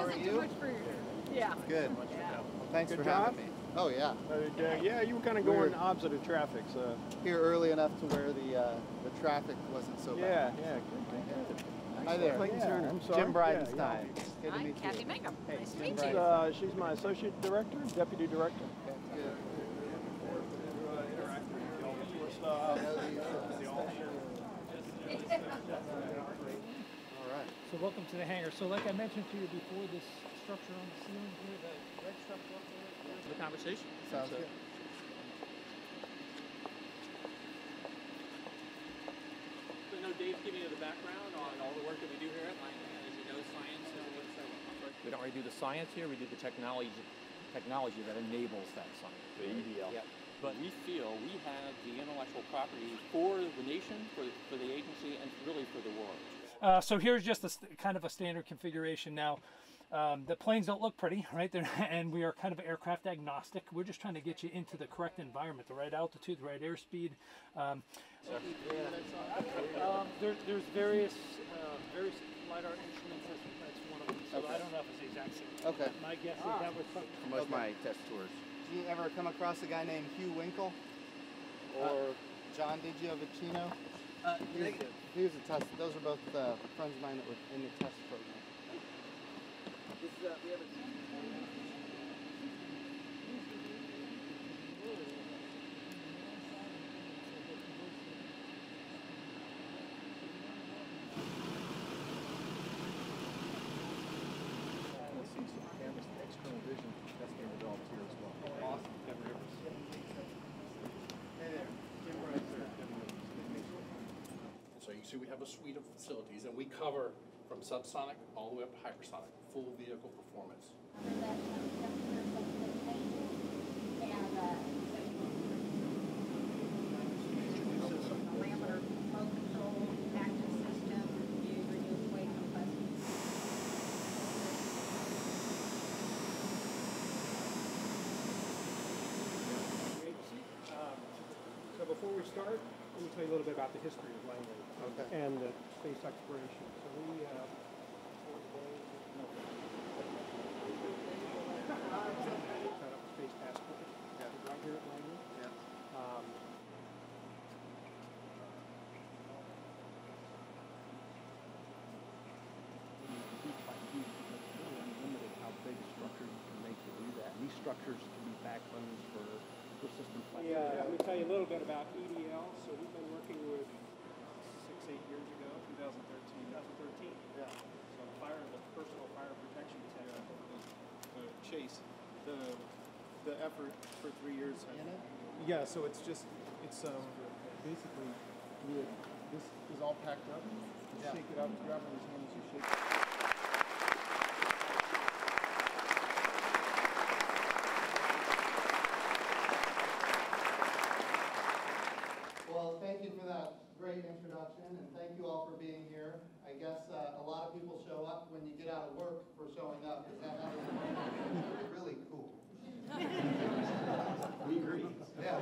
How are you? Yeah. Good. Yeah. Well, thanks for having me. Oh, yeah. Yeah, you were kind of going opposite of traffic, so. Here early enough to where the traffic wasn't so bad. Yeah, good. Hi there. Clayton Turner. I'm sorry. Jim Bridenstine. Yeah, yeah. I'm Kathy Mangum. Hey, nice to meet you. She's my associate director, deputy director. Yeah. All right. So welcome to the hangar. So like I mentioned to you before, this structure on the ceiling here, the red structure up there. The conversation. Sounds good. So I know Dave's giving you the background on all the work that we do here at Lion Man. As you know, science is what's that. We don't really do the science here. We do the technology that enables that science. The EDL. Yep. But we feel we have the intellectual property for the nation, for the agency, and really for the world. So here's just a kind of a standard configuration now. The planes don't look pretty, right? And we are kind of aircraft agnostic. We're just trying to get you into the correct environment, the right altitude, the right airspeed. There's various LIDAR instruments. That's one of them. So I don't know if it's the exact same. Okay. My guess is that was something. Most of my test tours. You ever come across a guy named Hugh Winkle or John Digio-Vicino? He was a test. Those are both friends of mine that were in the test program. This is, we have so we have a suite of facilities, and we cover from subsonic all the way up to hypersonic, full vehicle performance. So before we start, let me tell you a little bit about the history of Langley and the space exploration. So we have set up a space passport right here at Langley. Yeah. Limited how big a structure you can make to do that. And these structures can be backbones for system flight. Yeah, let me tell you a little bit about EDL. So we've been working with 8 years ago, 2013. Yeah. So the personal fire protection tech the chase, the effort for 3 years. Yeah, so it's just basically this is all packed up. You shake it up, grab it in his hands, you shake it. Introduction, and thank you all for being here. I guess a lot of people show up when you get out of work for showing up. Is that how it's really cool? We agree. Yeah.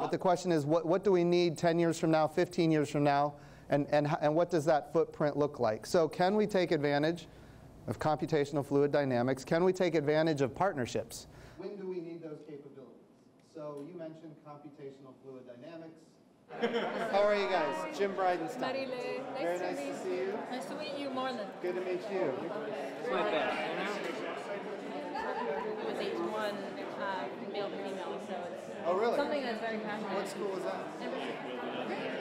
But the question is, what do we need 10 years from now, 15 years from now, and what does that footprint look like? So can we take advantage of computational fluid dynamics? Can we take advantage of partnerships? When do we need those capabilities? So you mentioned computational fluid dynamics. How are you guys? Jim Bridenstine. Very nice to see you. Nice to meet you, Marlon. Good to meet you. It's my best. It was H1 male to female, so it's something that's very passionate. What school was that?